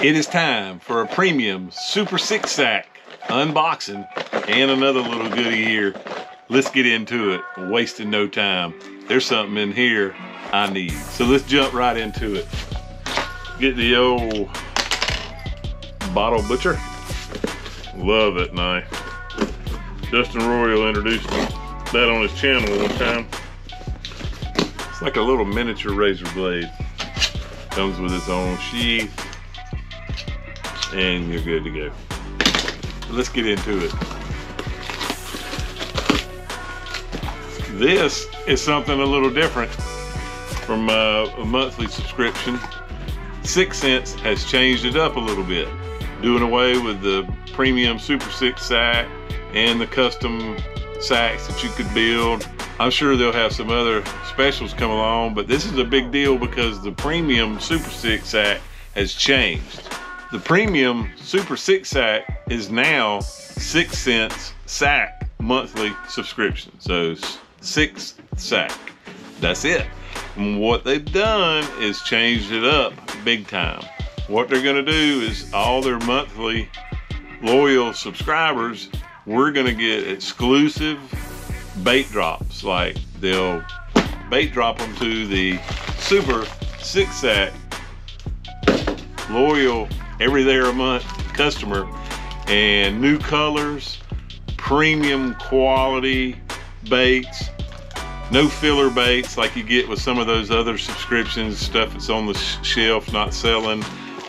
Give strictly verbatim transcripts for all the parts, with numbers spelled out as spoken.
It is time for a premium Super six sack unboxing and another little goodie here. Let's get into it, wasting no time. There's something in here I need. So let's jump right into it. Get the old bottle butcher. Love that knife. Justin Royal introduced that on his channel one time. It's like a little miniature razor blade. Comes with its own sheath. And you're good to go. Let's get into it. This is something a little different from uh, a monthly subscription. Sixth Sense has changed it up a little bit, doing away with the premium Super six sack and the custom sacks that you could build. I'm sure they'll have some other specials come along, but this is a big deal because the premium Super six sack has changed. The premium Super six sack is now Sixth Sense sack monthly subscription. So six sack, that's it. And what they've done is changed it up big time. What they're gonna do is all their monthly loyal subscribers, we're gonna get exclusive bait drops. Like they'll bait drop them to the Super six sack loyal every there a month customer, and new colors, premium quality baits, no filler baits like you get with some of those other subscriptions, stuff that's on the sh shelf, not selling,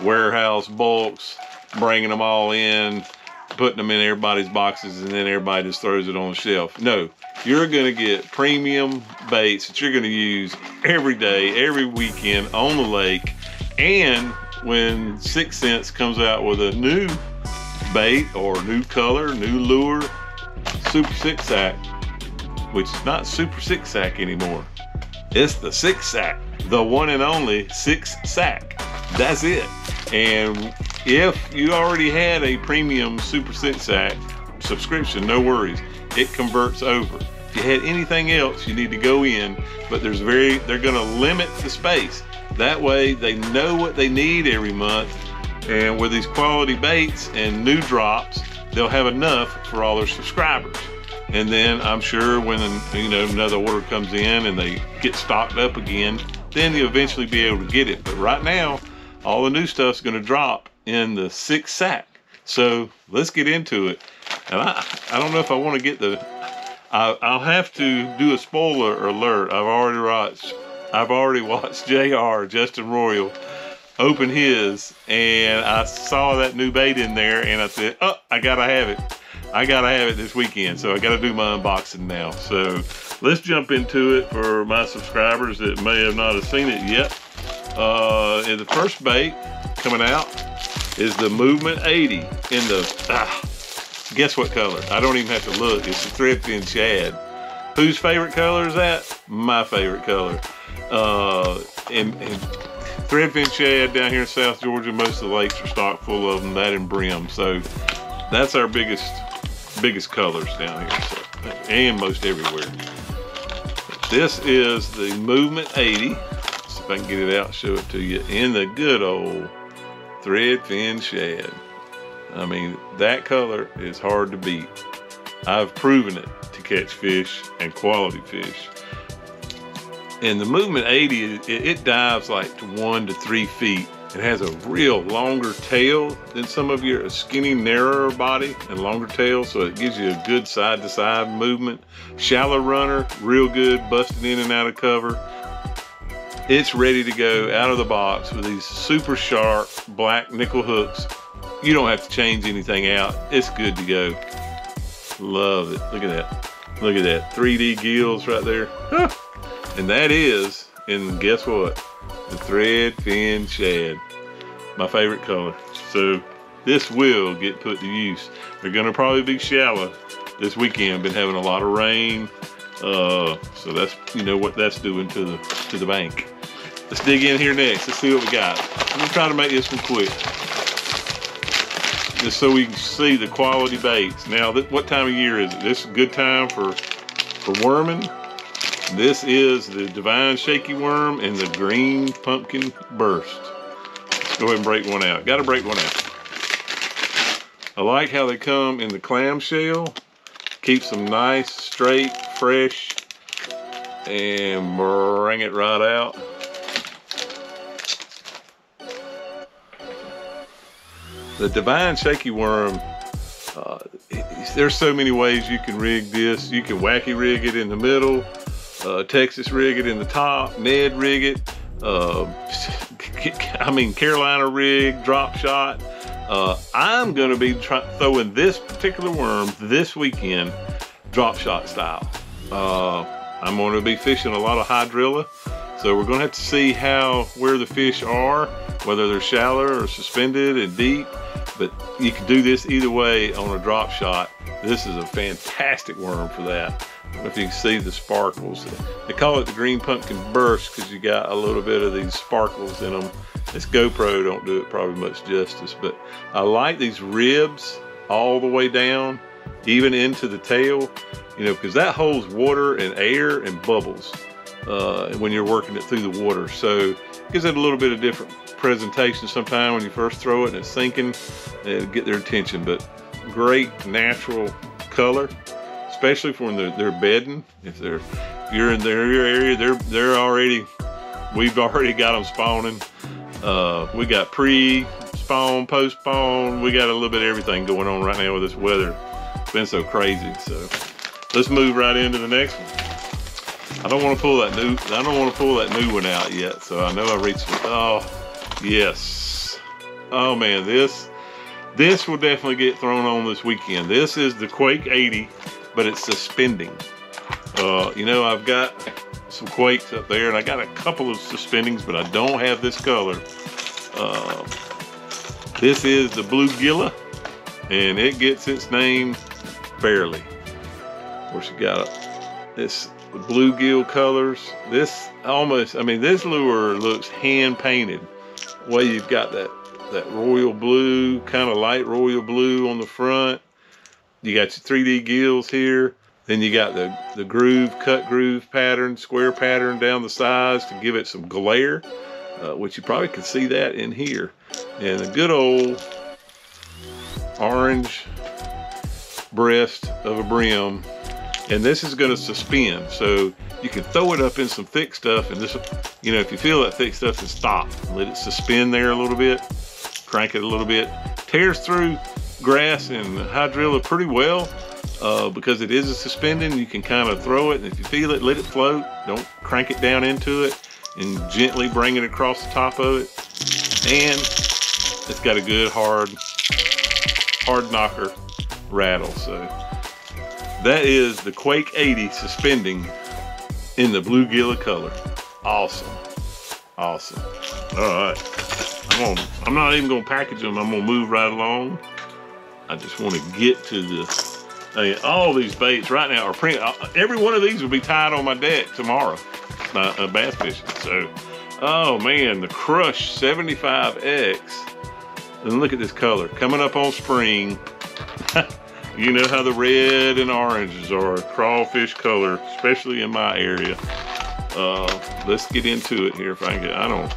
warehouse bulks, bringing them all in, putting them in everybody's boxes, and then everybody just throws it on the shelf. No, you're gonna get premium baits that you're gonna use every day, every weekend on the lake. And when Sixth Sense comes out with a new bait or new color, new lure, Super six sack, which is not Super six sack anymore. It's the six sack, the one and only six sack. That's it. And if you already had a premium Super six sack subscription, no worries, it converts over. If you had anything else, you need to go in, but there's very, they're gonna limit the space. That way they know what they need every month, and with these quality baits and new drops, they'll have enough for all their subscribers. And then I'm sure when, you know, another order comes in and they get stocked up again, then you'll eventually be able to get it. But right now, all the new stuff's gonna drop in the six sack. So let's get into it. And I, I don't know if I wanna get the, I, I'll have to do a spoiler alert. I've already watched I've already watched J R, Justin Royal, open his, and I saw that new bait in there and I said, oh, I gotta have it. I gotta have it this weekend. So I gotta do my unboxing now. So let's jump into it for my subscribers that may have not have seen it yet. Uh, and the first bait coming out is the Movement eighty in the, ah, guess what color? I don't even have to look. It's the Threadfin Shad. Whose favorite color is that? My favorite color. Uh, and, and Threadfin Shad down here in South Georgia, most of the lakes are stocked full of them, that and brim. So that's our biggest, biggest colors down here, so, and most everywhere. This is the Movement eighty. Let's see if I can get it out, show it to you, in the good old Threadfin Shad. I mean, that color is hard to beat. I've proven it to catch fish and quality fish. And the Movement eighty, it, it dives like to one to three feet. It has a real longer tail than some of your skinny, narrower body and longer tail, so it gives you a good side-to-side movement. Shallow runner, real good, busting in and out of cover. It's ready to go out of the box with these super sharp black nickel hooks. You don't have to change anything out. It's good to go. Love it. Look at that. Look at that. three D gills right there. Huh. And that is, and guess what? The Threadfin Shad, my favorite color. So this will get put to use. They're gonna probably be shallow this weekend. Been having a lot of rain. Uh, so that's, you know what that's doing to the, to the bank. Let's dig in here next. Let's see what we got. I'm gonna try to make this one quick, just so we can see the quality baits. Now, what time of year is it? This is a good time for, for worming. This is the Divine Shaky Worm and the Green Pumpkin Burst. Let's Go ahead and break one out. Gotta break one out. I like how they come in the clamshell. Keeps them nice, straight, fresh, and bring it right out. The Divine Shaky Worm, uh, there's so many ways you can rig this. You can wacky rig it in the middle, uh, Texas rig it in the top, Ned rig it, uh, I mean Carolina rig, drop shot. Uh, I'm gonna be throwing this particular worm this weekend, drop shot style. Uh, I'm gonna be fishing a lot of hydrilla, so we're gonna have to see how, where the fish are, whether they're shallow or suspended and deep, but you can do this either way on a drop shot. This is a fantastic worm for that. I don't know if you can see the sparkles. They call it the Green Pumpkin Burst because you got a little bit of these sparkles in them. This GoPro don't do it probably much justice, but I like these ribs all the way down, even into the tail, you know, because that holds water and air and bubbles uh, when you're working it through the water. So it gives it a little bit of different presentation sometime when you first throw it and it's sinking, it'll get their attention. But great natural color, especially for when they're, they're bedding. If they're, if you're in their area, they're they're already, we've already got them spawning. Uh, we got pre-spawn, post-spawn, we got a little bit of everything going on right now with this weather. It's been so crazy, so let's move right into the next one. I don't want to pull that new, I don't want to pull that new one out yet, so I know I reached, oh, yes. Oh man, this, this will definitely get thrown on this weekend. This is the Quake eighty, but it's suspending. Uh, you know, I've got some Quakes up there, and I got a couple of suspendings, but I don't have this color. Uh, this is the Blue Gilla, and it gets its name fairly. Of course, you got a, this bluegill colors. This almost, I mean, this lure looks hand painted. The way you've got that that royal blue, kind of light royal blue on the front. You got your three D gills here. Then you got the, the groove, cut groove pattern, square pattern down the sides to give it some glare, uh, which you probably can see that in here. And a good old orange breast of a brim. And this is gonna suspend. So you can throw it up in some thick stuff and just, you know, if you feel that thick stuff, then stop. Let it suspend there a little bit, crank it a little bit. Tears through grass and hydrilla pretty well. Uh, because it is a suspending, you can kind of throw it, and if you feel it, let it float. Don't crank it down into it, and gently bring it across the top of it. And it's got a good hard, hard knocker rattle. So that is the Quake eighty suspending in the Blue Gilla color. Awesome, awesome. All right, I'm gonna, I'm not even gonna package them. I'm gonna move right along. I just want to get to the. I mean, all these baits right now are print. Every one of these will be tied on my deck tomorrow, uh, uh, bass fishing. So, oh man, the Crush seventy-five X. And look at this color coming up on spring. You know how the red and oranges are crawfish color, especially in my area. Uh, let's get into it here if I can get. I don't.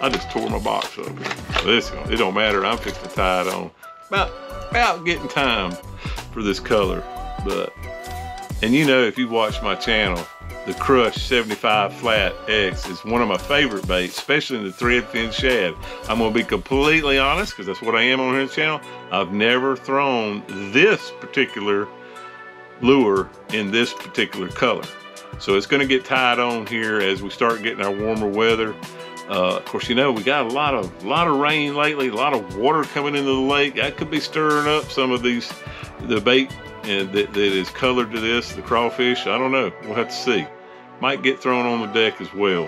I just tore my box up. Listen, it don't matter. I'm fixing to tie it on. About about getting time for this color, but and you know, if you watch my channel, the Crush seventy-five flat X is one of my favorite baits, especially in the Threadfin Shad. I'm gonna be completely honest, because that's what I am on his channel. I've never thrown this particular lure in this particular color, so it's gonna get tied on here as we start getting our warmer weather. Uh, of course, you know, we got a lot of lot of rain lately, a lot of water coming into the lake. That could be stirring up some of these, the bait and that, that is colored to this, the crawfish. I don't know, we'll have to see. Might get thrown on the deck as well.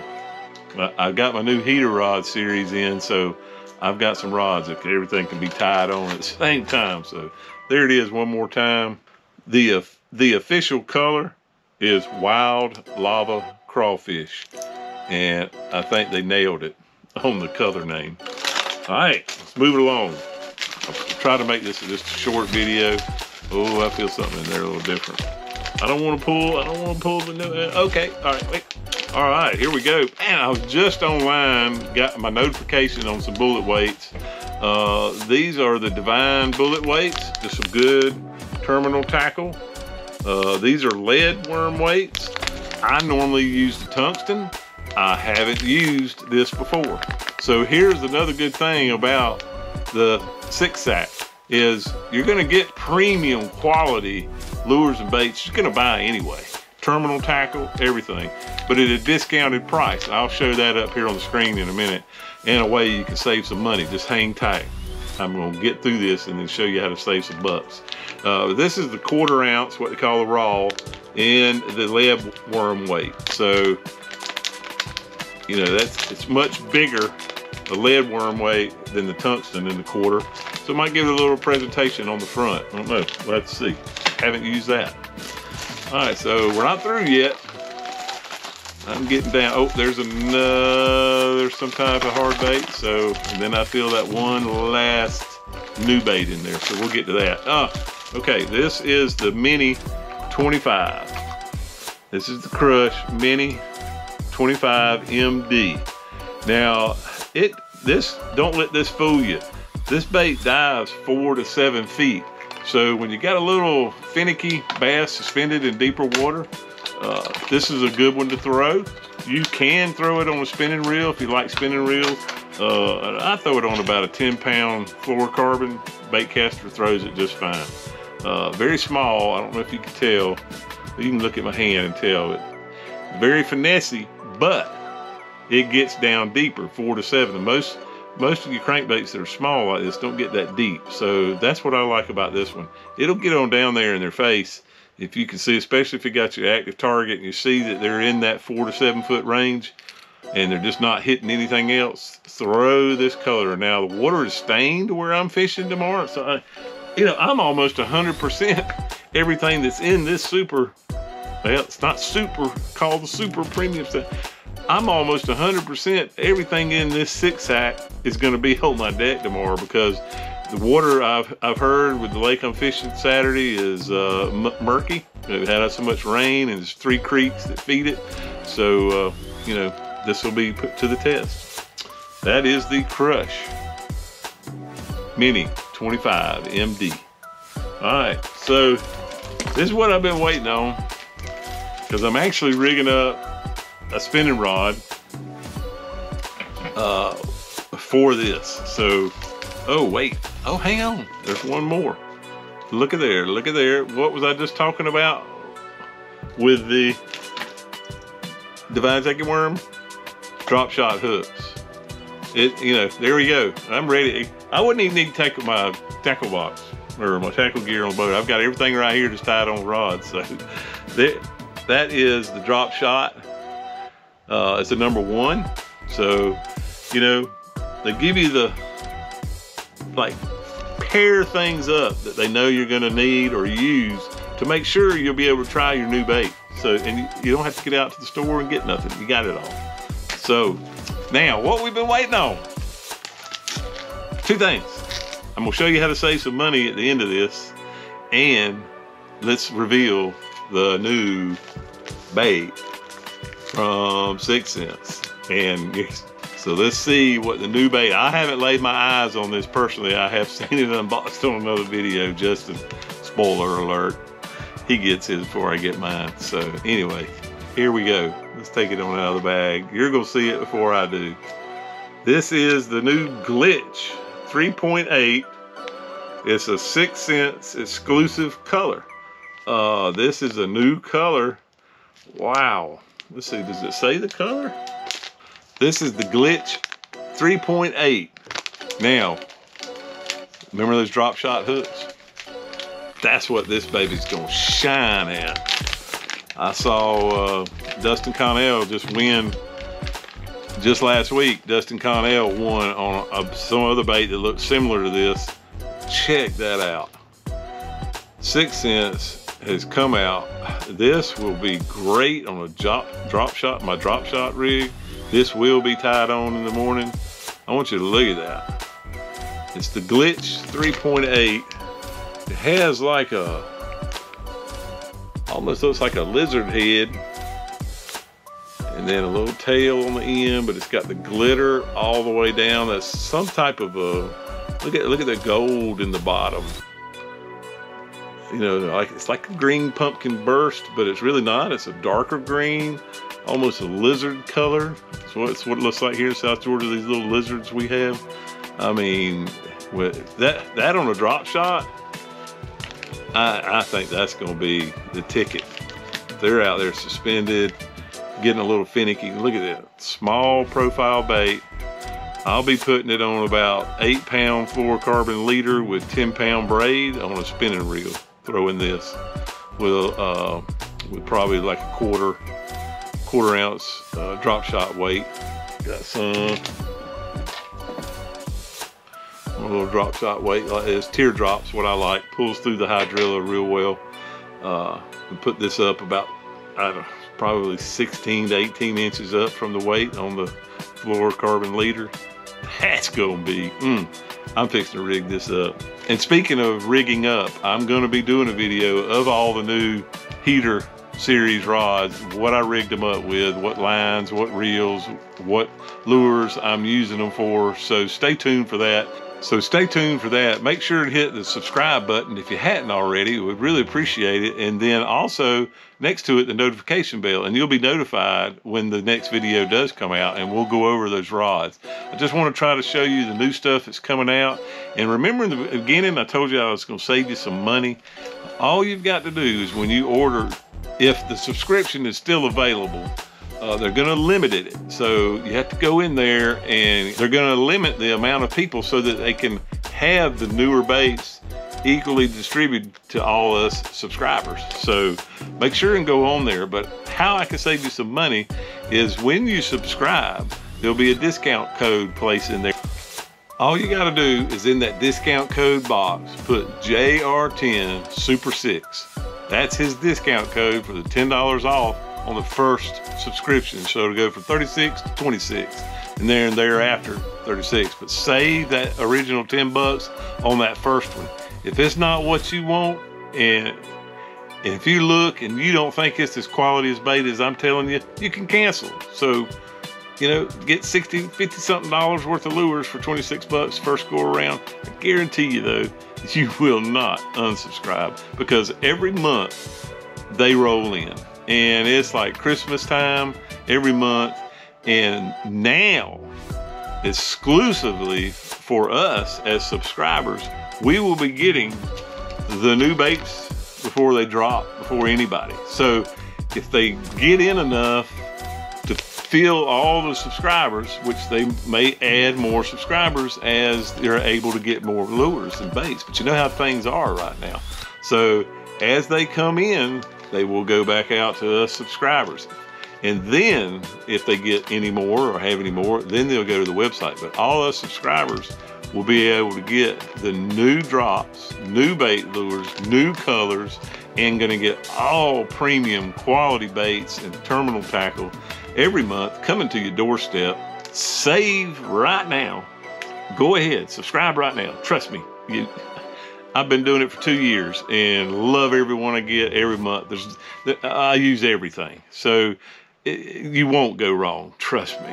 I, I got my new heater rod series in, so I've got some rods that everything can be tied on at the same time. So there it is one more time. The, uh, the official color is Wild Lava Crawfish. And I think they nailed it on the color name. All right, let's move it along. I'll try to make this just a short video. Oh, I feel something in there a little different. I don't want to pull, I don't want to pull the new, okay, all right, wait. All right, here we go. And I was just online, got my notification on some bullet weights. Uh, these are the Divine Bullet Weights. Just some good terminal tackle. Uh, these are lead worm weights. I normally use the tungsten. I haven't used this before. So here's another good thing about the six sack is you're gonna get premium quality lures and baits you're gonna buy anyway. Terminal tackle, everything, but at a discounted price. I'll show that up here on the screen in a minute. In a way you can save some money, just hang tight. I'm gonna get through this and then show you how to save some bucks. Uh, this is the quarter ounce, what they call the raw, and the lead worm weight. So, you know, that's, it's much bigger, the lead worm weight, than the tungsten in the quarter. So I might give it a little presentation on the front. I don't know, we'll have to see. Haven't used that. All right, so we're not through yet. I'm getting down, oh, there's another, some type of hard bait. So, and then I feel that one last new bait in there. So we'll get to that. Oh, okay, this is the Mini twenty-five. This is the Crush Mini twenty-five M D. Now, it this don't let this fool you. This bait dives four to seven feet. So when you got a little finicky bass suspended in deeper water, uh, this is a good one to throw. You can throw it on a spinning reel if you like spinning reels. Uh, I throw it on about a ten pound fluorocarbon. Baitcaster throws it just fine. Uh, very small, I don't know if you can tell. You can look at my hand and tell it. Very finessey, but it gets down deeper, four to seven. And most, most of your crankbaits that are small like this don't get that deep. So that's what I like about this one. It'll get on down there in their face. If you can see, especially if you got your active target and you see that they're in that four to seven foot range and they're just not hitting anything else, throw this color. Now the water is stained where I'm fishing tomorrow. So I, you know, I'm almost one hundred percent everything that's in this super, well, it's not super, called the super premium stuff. I'm almost one hundred percent everything in this six sack is going to be on my deck tomorrow because the water I've, I've heard with the lake I'm fishing Saturday is uh, murky. It had so much rain and there's three creeks that feed it. So, uh, you know, this will be put to the test. That is the Crush Mini twenty-five M D. All right, so this is what I've been waiting on because I'm actually rigging up a spinning rod uh, for this. So, oh wait, oh hang on, there's one more. Look at there, look at there. What was I just talking about with the Divine Shaky Worm? Drop shot hooks. It, you know, there we go. I'm ready. I wouldn't even need to take my tackle box or my tackle gear on the boat. I've got everything right here just tied on rods. So there, that is the drop shot. Uh, it's a number one. So, you know, they give you the, like, pair things up that they know you're gonna need or use to make sure you'll be able to try your new bait. So, and you, you don't have to get out to the store and get nothing. You got it all. So now what we've been waiting on, two things. I'm gonna show you how to save some money at the end of this, and let's reveal the new bait from Sixth Sense. And so let's see what the new bait. I haven't laid my eyes on this personally. I have seen it unboxed on another video. Justin, spoiler alert, he gets his before I get mine. So anyway, here we go. Let's take it on out of the bag. You're gonna see it before I do. This is the new Glitch three point eight. It's a Sixth Sense exclusive color. Uh, this is a new color. Wow. Let's see, does it say the color? This is the Glitch three point eight. Now, remember those drop shot hooks? That's what this baby's gonna shine at. I saw uh, Dustin Connell just win, just last week, Dustin Connell won on a, some other bait that looked similar to this. Check that out. Sixth Sense has come out. This will be great on a drop, drop shot, my drop shot rig. This will be tied on in the morning. I want you to look at that. It's the Glitch three point eight. It has like a, almost looks like a lizard head. And and then a little tail on the end, but it's got the glitter all the way down. That's some type of a, look at look at the gold in the bottom. You know, like it's like a green pumpkin burst, but it's really not. It's a darker green, almost a lizard color. That's what, it's what it looks like here in South Georgia, these little lizards we have. I mean, with that that on a drop shot, I, I think that's going to be the ticket. They're out there suspended, getting a little finicky. Look at that small profile bait. I'll be putting it on about eight pound fluorocarbon leader with ten pound braid on a spinning reel. Throwing this with a, uh, with probably like a quarter quarter ounce uh, drop shot weight. Got some a little drop shot weight like this. Teardrops, what I like, pulls through the hydrilla real well. Uh, and put this up about, I don't know, probably sixteen to eighteen inches up from the weight on the fluorocarbon leader. That's gonna be, mm, I'm fixing to rig this up. And speaking of rigging up, I'm gonna be doing a video of all the new Heater Series rods, what I rigged them up with, what lines, what reels, what lures I'm using them for. So stay tuned for that. So stay tuned for that. Make sure to hit the subscribe button if you hadn't already. We'd really appreciate it. And then also next to it, the notification bell, and you'll be notified when the next video does come out, and we'll go over those rods. I just want to try to show you the new stuff that's coming out. And remember in the beginning, I told you I was going to save you some money. All you've got to do is when you order, if the subscription is still available, Uh, they're going to limit it. So you have to go in there and they're going to limit the amount of people so that they can have the newer baits equally distributed to all us subscribers. So make sure and go on there. But how I can save you some money is when you subscribe, there'll be a discount code placed in there. All you got to do is in that discount code box, put J R ten Super six. That's his discount code for the ten dollars off on the first subscription. So it'll go from thirty-six to twenty-six and there and thereafter thirty-six, but save that original ten bucks on that first one. If it's not what you want, and if you look and you don't think it's as quality as bait as I'm telling you, you can cancel. So, you know, get sixty, fifty something dollars worth of lures for twenty-six bucks first go around. I guarantee you though, you will not unsubscribe, because every month they roll in. And it's like Christmas time every month. And now, exclusively for us as subscribers, we will be getting the new baits before they drop, before anybody. So if they get in enough to fill all the subscribers, which they may add more subscribers as they're able to get more lures and baits. But you know how things are right now. So as they come in, they will go back out to us subscribers. And then if they get any more or have any more, then they'll go to the website. But all us subscribers will be able to get the new drops, new bait lures, new colors, and gonna get all premium quality baits and terminal tackle every month coming to your doorstep. Save right now. Go ahead, subscribe right now. Trust me. You, I've been doing it for two years and love everyone I get every month. There's, I use everything. So it, you won't go wrong, trust me.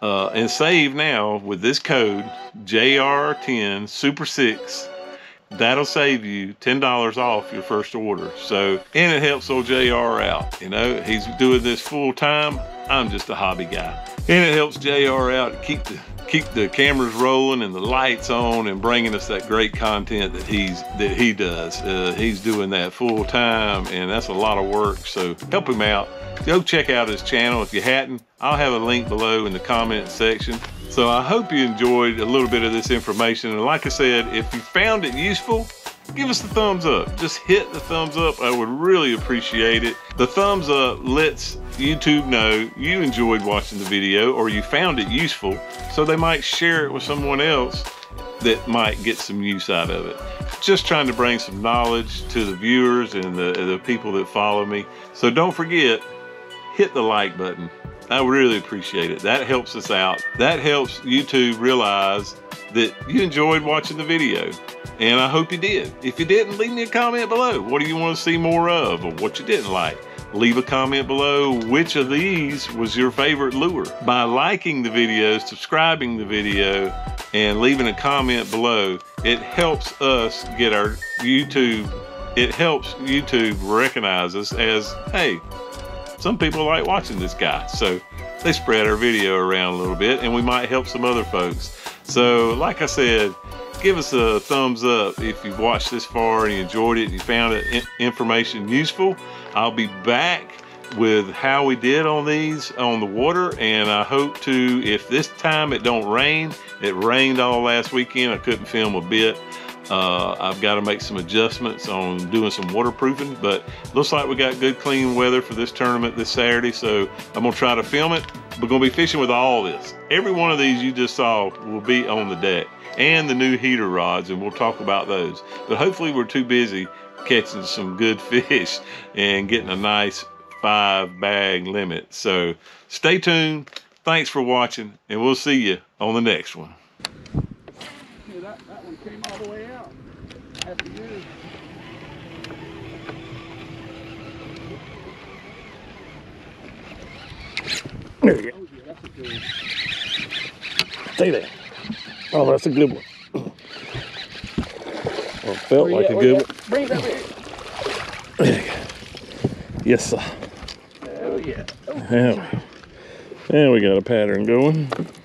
Uh, and save now with this code, J R ten Super six. That'll save you ten dollars off your first order. So, and it helps old J R out. You know, he's doing this full time. I'm just a hobby guy. And it helps J R out to keep the keep the cameras rolling and the lights on and bringing us that great content that he's that he does. Uh, he's doing that full time, and that's a lot of work. So help him out. Go check out his channel if you hadn't. I'll have a link below in the comment section. So I hope you enjoyed a little bit of this information. And like I said, if you found it useful, give us the thumbs up. Just hit the thumbs up. I would really appreciate it. The thumbs up lets YouTube know you enjoyed watching the video or you found it useful, so they might share it with someone else that might get some use out of it. Just trying to bring some knowledge to the viewers and the, the people that follow me. So don't forget, hit the like button. I really appreciate it. That helps us out. That helps YouTube realize that you enjoyed watching the video. And I hope you did. If you didn't, leave me a comment below. What do you want to see more of, or what you didn't like? Leave a comment below which of these was your favorite lure. By liking the video, subscribing the video, and leaving a comment below, it helps us get our YouTube, it helps YouTube recognize us as, hey, some people like watching this guy. So they spread our video around a little bit and we might help some other folks. So like I said, give us a thumbs up if you've watched this far and you enjoyed it and you found it information useful. I'll be back with how we did on these on the water, and I hope to, if this time it don't rain, it rained all last weekend, I couldn't film a bit. Uh, I've got to make some adjustments on doing some waterproofing, but looks like we got good clean weather for this tournament this Saturday, so I'm going to try to film it. We're going to be fishing with all this. Every one of these you just saw will be on the deck, and the new heater rods, and we'll talk about those. But hopefully we're too busy catching some good fish and getting a nice five bag limit. So stay tuned. Thanks for watching, and we'll see you on the next one. Yeah, that, that one came all the way out after years. There you go. Oh, yeah, that's a good one. Stay there. Oh, that's a good one. Well, it felt like at, a good one. Bring it over here. There you go. Yes, sir. Oh, yeah. Oh. There we, there we got a pattern going.